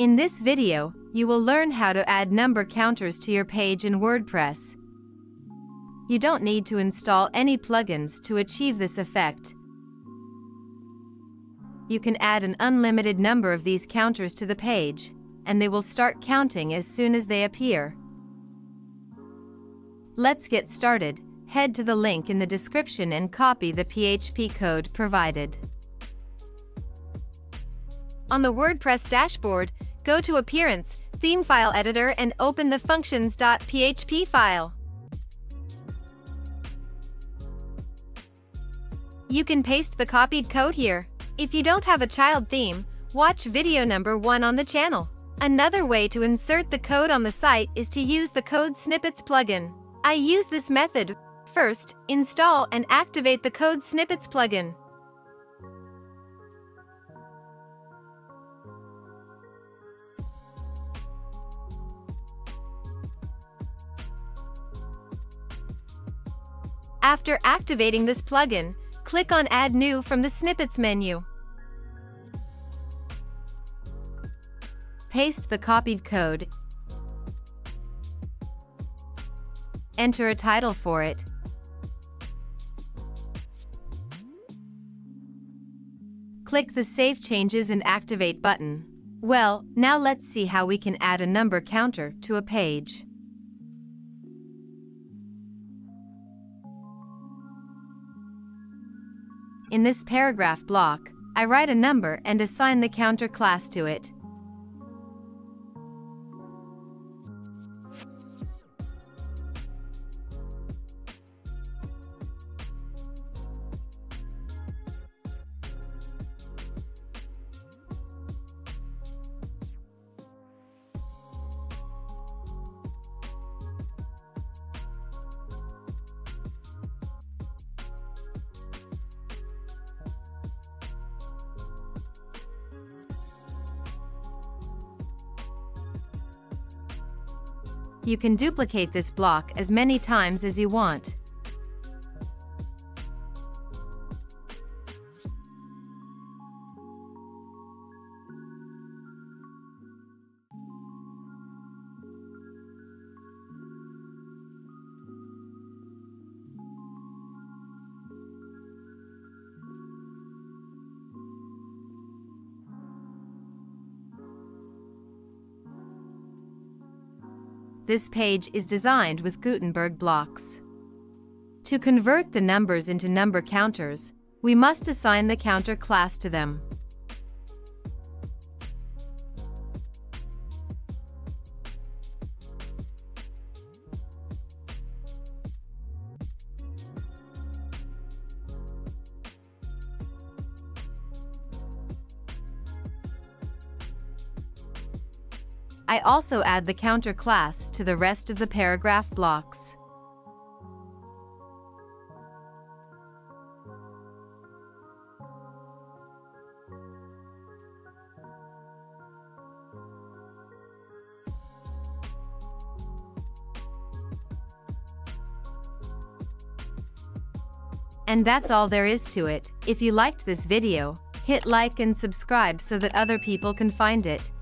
In this video, you will learn how to add number counters to your page in WordPress. You don't need to install any plugins to achieve this effect. You can add an unlimited number of these counters to the page, and they will start counting as soon as they appear. Let's get started. Head to the link in the description and copy the PHP code provided. On the WordPress dashboard, go to Appearance, Theme File Editor and open the functions.php file. You can paste the copied code here. If you don't have a child theme, watch video number 1 on the channel. Another way to insert the code on the site is to use the Code Snippets plugin. I use this method. First, install and activate the Code Snippets plugin. After activating this plugin, click on Add New from the Snippets menu. Paste the copied code. Enter a title for it. Click the Save Changes and Activate button. Well, now let's see how we can add a number counter to a page. In this paragraph block, I write a number and assign the counter class to it. You can duplicate this block as many times as you want. This page is designed with Gutenberg blocks. To convert the numbers into number counters, we must assign the counter class to them. I also add the counter class to the rest of the paragraph blocks. And that's all there is to it. If you liked this video, hit like and subscribe so that other people can find it.